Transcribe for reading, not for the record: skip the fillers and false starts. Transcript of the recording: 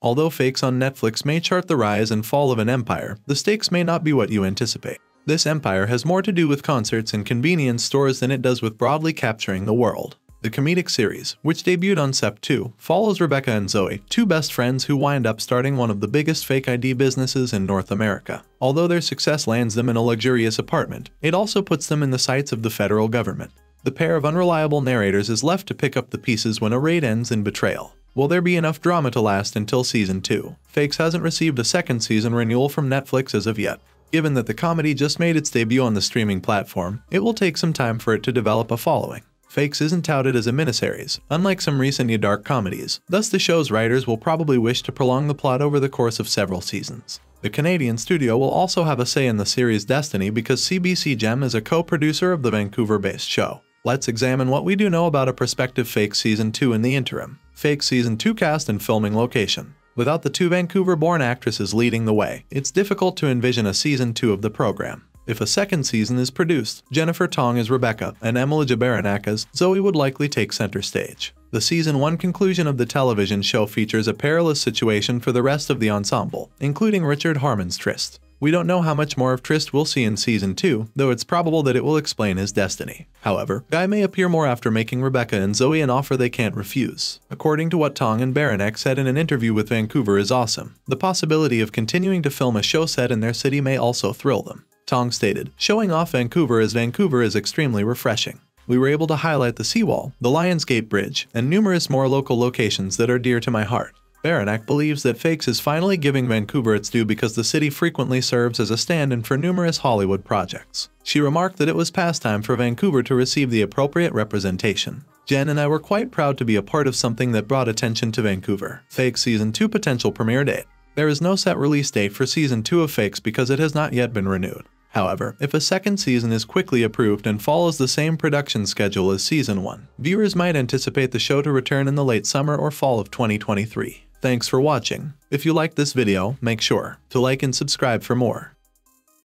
Although Fakes on Netflix may chart the rise and fall of an empire, the stakes may not be what you anticipate. This empire has more to do with concerts and convenience stores than it does with broadly capturing the world. The comedic series, which debuted on Sep2, follows Rebecca and Zoe, two best friends who wind up starting one of the biggest fake ID businesses in North America. Although their success lands them in a luxurious apartment, it also puts them in the sights of the federal government. The pair of unreliable narrators is left to pick up the pieces when a raid ends in betrayal. Will there be enough drama to last until Season 2? Fakes hasn't received a second season renewal from Netflix as of yet. Given that the comedy just made its debut on the streaming platform, it will take some time for it to develop a following. Fakes isn't touted as a miniseries, unlike some recent dark comedies, thus the show's writers will probably wish to prolong the plot over the course of several seasons. The Canadian studio will also have a say in the series' destiny because CBC Gem is a co-producer of the Vancouver-based show. Let's examine what we do know about a prospective Fakes Season 2 in the interim. Fakes Season 2 cast and filming location. Without the two Vancouver-born actresses leading the way, it's difficult to envision a Season 2 of the program. If a second season is produced, Jennifer Tong as Rebecca and Emilija Baranac as Zoe would likely take center stage. The Season 1 conclusion of the television show features a perilous situation for the rest of the ensemble, including Richard Harmon's Trist. We don't know how much more of Trist we'll see in Season 2, though it's probable that it will explain his destiny. However, Guy may appear more after making Rebecca and Zoe an offer they can't refuse. According to what Tong and Baranac said in an interview with Vancouver is awesome, the possibility of continuing to film a show set in their city may also thrill them. Tong stated, "Showing off Vancouver as Vancouver is extremely refreshing. We were able to highlight the seawall, the Lionsgate Bridge, and numerous more local locations that are dear to my heart." Baranac believes that Fakes is finally giving Vancouver its due because the city frequently serves as a stand-in for numerous Hollywood projects. She remarked that it was past time for Vancouver to receive the appropriate representation. "Jen and I were quite proud to be a part of something that brought attention to Vancouver." Fakes Season 2 potential premiere date. There is no set release date for Season 2 of Fakes because it has not yet been renewed. However, if a second season is quickly approved and follows the same production schedule as Season 1, viewers might anticipate the show to return in the late summer or fall of 2023. Thanks for watching. If you liked this video, make sure to like and subscribe for more.